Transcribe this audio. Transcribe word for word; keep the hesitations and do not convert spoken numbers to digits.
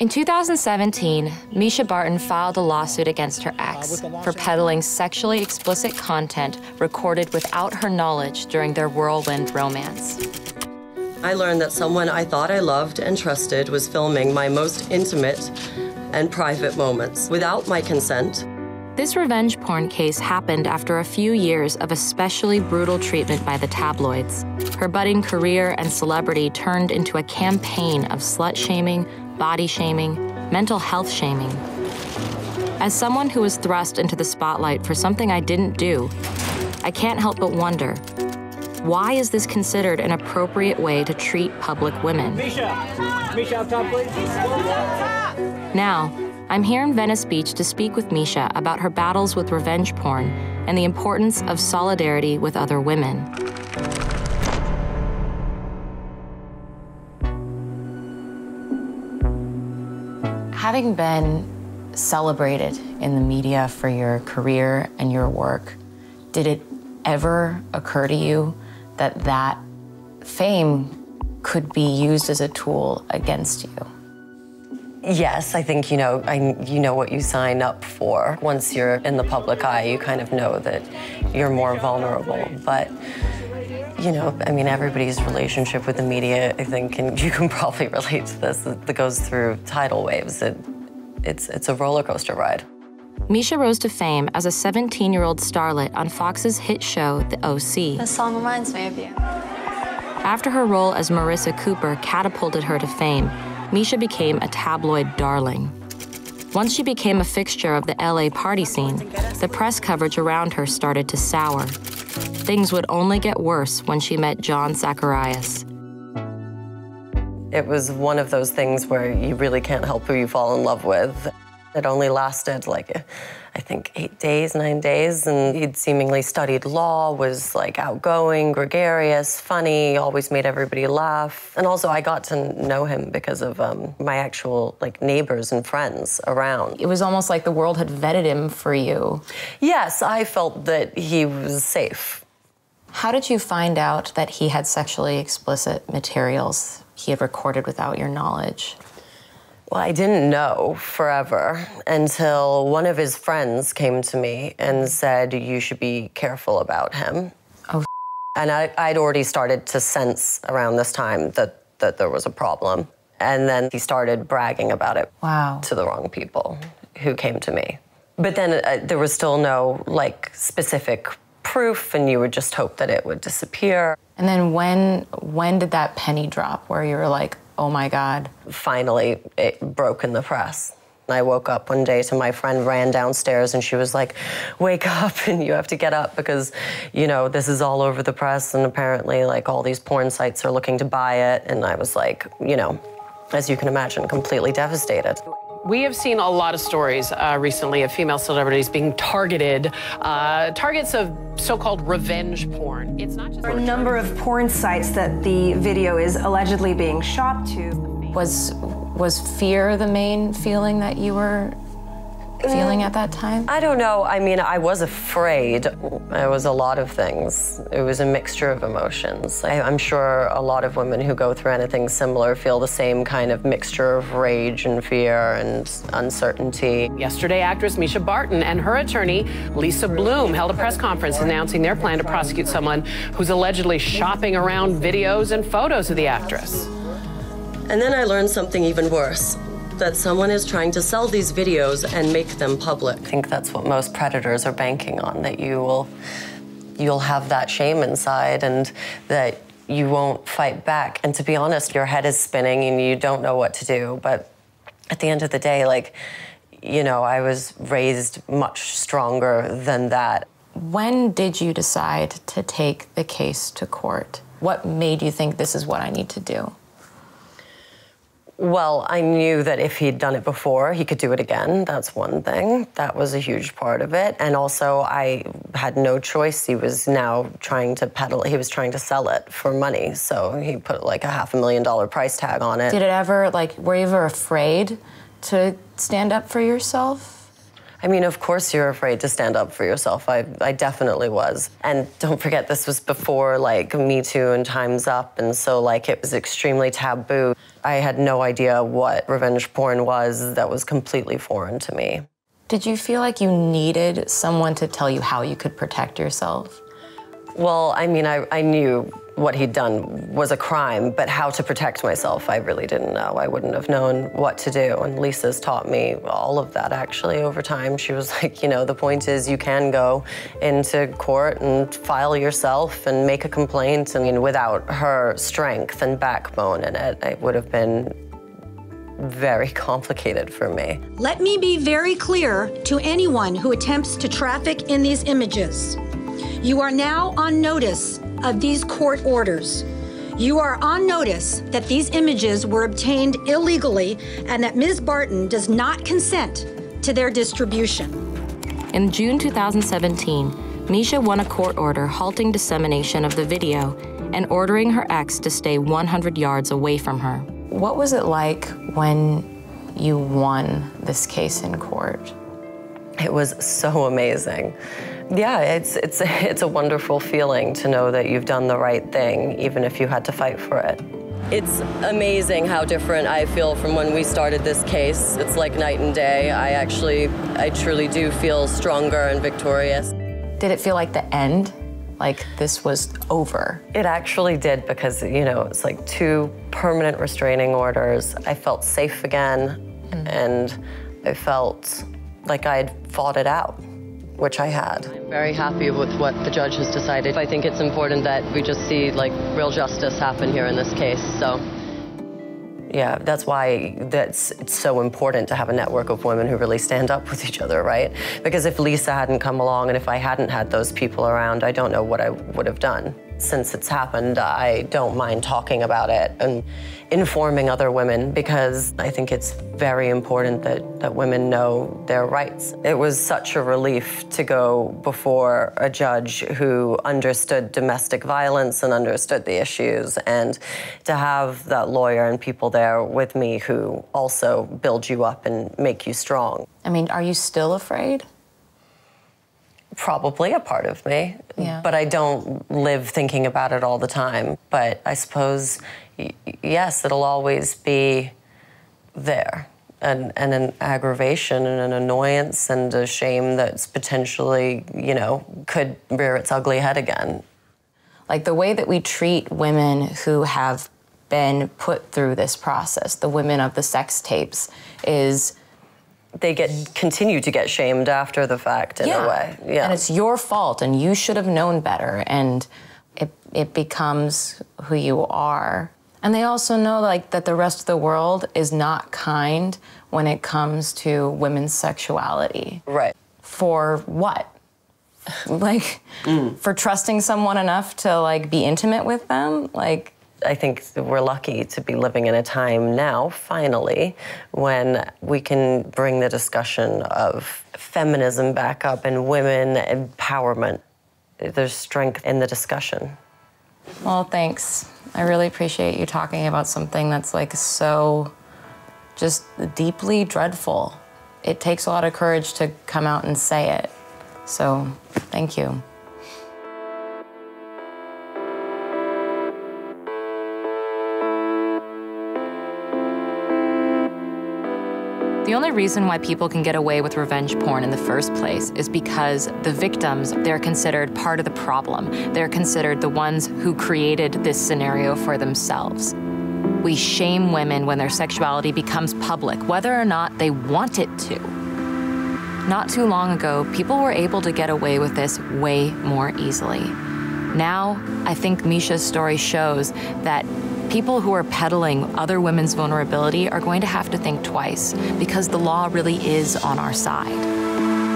In two thousand seventeen, Mischa Barton filed a lawsuit against her ex for peddling sexually explicit content recorded without her knowledge during their whirlwind romance. I learned that someone I thought I loved and trusted was filming my most intimate and private moments without my consent. This revenge porn case happened after a few years of especially brutal treatment by the tabloids. Her budding career and celebrity turned into a campaign of slut-shaming, body shaming, mental health shaming. As someone who was thrust into the spotlight for something I didn't do, I can't help but wonder, why is this considered an appropriate way to treat public women? Mischa, Mischa up top, please. Now, I'm here in Venice Beach to speak with Mischa about her battles with revenge porn and the importance of solidarity with other women. Having been celebrated in the media for your career and your work, did it ever occur to you that that fame could be used as a tool against you? Yes, I think you know, I, you know what you sign up for. Once you're in the public eye, you kind of know that you're more vulnerable. But you know, I mean, everybody's relationship with the media, I think, and you can probably relate to this, that goes through tidal waves. It, it's, it's a roller coaster ride. Mischa rose to fame as a seventeen-year-old starlet on Fox's hit show, The O C. This song reminds me of you. After her role as Marissa Cooper catapulted her to fame, Mischa became a tabloid darling. Once she became a fixture of the L A party scene, the press coverage around her started to sour. Things would only get worse when she met John Zacharias. It was one of those things where you really can't help who you fall in love with. It only lasted like, I think, eight days, nine days, and he'd seemingly studied law, was like outgoing, gregarious, funny, always made everybody laugh. And also I got to know him because of um, my actual like neighbors and friends around. It was almost like the world had vetted him for you. Yes, I felt that he was safe. How did you find out that he had sexually explicit materials he had recorded without your knowledge? Well, I didn't know forever until one of his friends came to me and said, you should be careful about him. Oh, and I, I'd already started to sense around this time that, that there was a problem. And then he started bragging about it wow. to the wrong people who came to me. But then uh, there was still no like specific proof, and you would just hope that it would disappear. And then when, when did that penny drop where you were like, oh my God. Finally, it broke in the press. I woke up one day to my friend ran downstairs and she was like, wake up and you have to get up because, you know, this is all over the press and apparently like all these porn sites are looking to buy it. And I was like, you know, as you can imagine, completely devastated. We have seen a lot of stories uh, recently of female celebrities being targeted, uh, targets of so-called revenge porn. It's not just there are a number of porn sites that the video is allegedly being shopped to. Was was fear the main feeling that you were feeling at that time? I don't know. I mean, I was afraid. I was a lot of things. It was a mixture of emotions. I, I'm sure a lot of women who go through anything similar feel the same kind of mixture of rage and fear and uncertainty. Yesterday, actress Mischa Barton and her attorney, Lisa Bloom, held a press conference announcing their plan to prosecute someone who's allegedly shopping around videos and photos of the actress. And then I learned something even worse. That someone is trying to sell these videos and make them public. I think that's what most predators are banking on, that you will, you'll have that shame inside and that you won't fight back. And to be honest, your head is spinning and you don't know what to do. But at the end of the day, like, you know, I was raised much stronger than that. When did you decide to take the case to court? What made you think this is what I need to do? Well, I knew that if he'd done it before, he could do it again. That's one thing. That was a huge part of it. And also, I had no choice. He was now trying to peddle it. He was trying to sell it for money. So he put like a half a million dollar price tag on it. Did it ever, like, were you ever afraid to stand up for yourself? I mean, of course you're afraid to stand up for yourself. I, I definitely was. And don't forget, this was before, like, Me Too and Time's Up. And so, like, it was extremely taboo. I had no idea what revenge porn was. That was completely foreign to me. Did you feel like you needed someone to tell you how you could protect yourself? Well, I mean, I, I knew what he'd done was a crime, but how to protect myself, I really didn't know. I wouldn't have known what to do, and Lisa's taught me all of that, actually, over time. She was like, you know, the point is you can go into court and file yourself and make a complaint. I mean, without her strength and backbone in it, it would have been very complicated for me. Let me be very clear to anyone who attempts to traffic in these images. You are now on notice of these court orders. You are on notice that these images were obtained illegally and that Miz Barton does not consent to their distribution. In June two thousand seventeen, Mischa won a court order halting dissemination of the video and ordering her ex to stay one hundred yards away from her. What was it like when you won this case in court? It was so amazing. Yeah, it's, it's, it's a wonderful feeling to know that you've done the right thing, even if you had to fight for it. It's amazing how different I feel from when we started this case. It's like night and day. I actually, I truly do feel stronger and victorious. Did it feel like the end? Like this was over? It actually did, because, you know, it's like two permanent restraining orders. I felt safe again, mm. and I felt like I had fought it out, which I had. I'm very happy with what the judge has decided. I think it's important that we just see, like, real justice happen here in this case, so. Yeah, that's why that's, it's so important to have a network of women who really stand up with each other, right? Because if Lisa hadn't come along and if I hadn't had those people around, I don't know what I would have done. Since it's happened, I don't mind talking about it and informing other women, because I think it's very important that, that women know their rights. It was such a relief to go before a judge who understood domestic violence and understood the issues, and to have that lawyer and people there with me who also build you up and make you strong. I mean, are you still afraid? Probably a part of me, yeah. But I don't live thinking about it all the time. But I suppose, yes, it'll always be there, and, and an aggravation and an annoyance and a shame that's potentially, you know, could rear its ugly head again. Like the way that we treat women who have been put through this process, the women of the sex tapes, is they get continue to get shamed after the fact in yeah. a way. Yeah. And it's your fault and you should have known better, and it it becomes who you are. And they also know, like, that the rest of the world is not kind when it comes to women's sexuality. Right. For what? Like mm. for trusting someone enough to, like, be intimate with them? Like, I think we're lucky to be living in a time now, finally, when we can bring the discussion of feminism back up and women empowerment. There's strength in the discussion. Well, thanks. I really appreciate you talking about something that's, like, so just deeply dreadful. It takes a lot of courage to come out and say it. So, thank you. The only reason why people can get away with revenge porn in the first place is because the victims, they're considered part of the problem. They're considered the ones who created this scenario for themselves. We shame women when their sexuality becomes public, whether or not they want it to. Not too long ago, people were able to get away with this way more easily. Now, I think Mischa's story shows that people who are peddling other women's vulnerability are going to have to think twice, because the law really is on our side.